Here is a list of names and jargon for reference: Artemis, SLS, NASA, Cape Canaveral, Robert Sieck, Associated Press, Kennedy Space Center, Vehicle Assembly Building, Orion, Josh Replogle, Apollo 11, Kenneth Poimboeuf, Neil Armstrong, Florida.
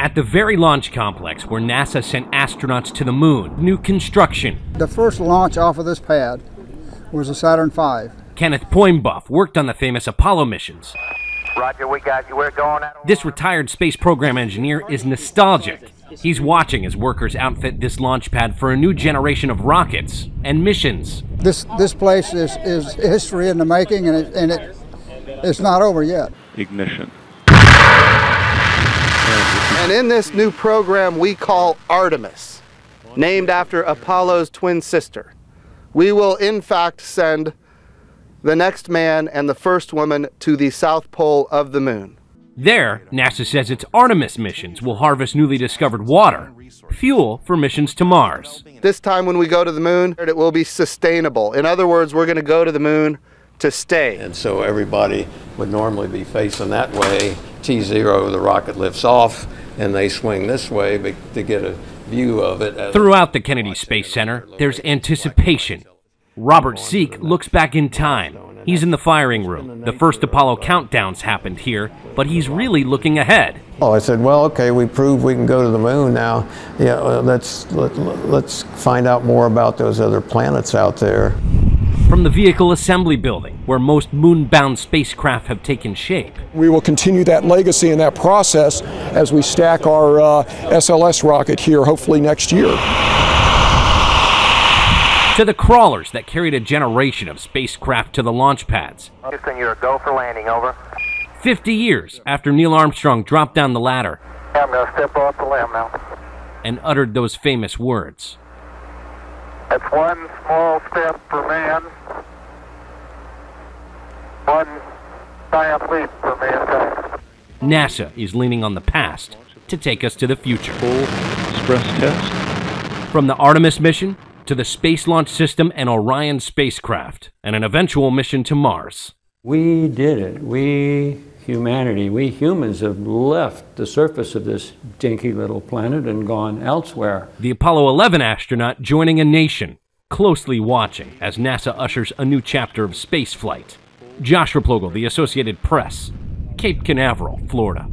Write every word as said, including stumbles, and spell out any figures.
At the Very Launch Complex, where NASA sent astronauts to the moon, new construction. The first launch off of this pad was a Saturn five. Kenneth Poimboeuf worked on the famous Apollo missions. Roger, we got you. We're going at this retired space program engineer is nostalgic. He's watching as workers outfit this launch pad for a new generation of rockets and missions. This this place is, is history in the making, and, it, and it, it's not over yet. Ignition. And in this new program we call Artemis, named after Apollo's twin sister, we will in fact send the next man and the first woman to the South Pole of the Moon. There, NASA says its Artemis missions will harvest newly discovered water, fuel for missions to Mars. This time when we go to the Moon, it will be sustainable. In other words, we're going to go to the Moon to stay. And so everybody would normally be facing that way. T zero, the rocket lifts off, and they swing this way to get a view of it. Throughout the Kennedy Space Center, there's anticipation. Robert Sieck looks back in time. He's in the firing room. The first Apollo countdowns happened here, but he's really looking ahead. Oh, I said, well, okay, we proved we can go to the moon now. Yeah, let's let, let's find out more about those other planets out there. From the Vehicle Assembly Building, where most moon-bound spacecraft have taken shape. We will continue that legacy and that process as we stack our uh, S L S rocket here, hopefully next year. To the crawlers that carried a generation of spacecraft to the launch pads. Houston, you're a go for landing, over. fifty years after Neil Armstrong dropped down the ladder. Yeah, I'm gonna step off the limb now. And uttered those famous words. That's one small step for man, one giant leap for mankind. NASA is leaning on the past to take us to the future. Full stress test. From the Artemis mission to the Space Launch System and Orion spacecraft, and an eventual mission to Mars. We did it. We, humanity, we humans have left the surface of this dinky little planet and gone elsewhere. The Apollo eleven astronaut joining a nation, closely watching as NASA ushers a new chapter of spaceflight. Josh Replogle, the Associated Press, Cape Canaveral, Florida.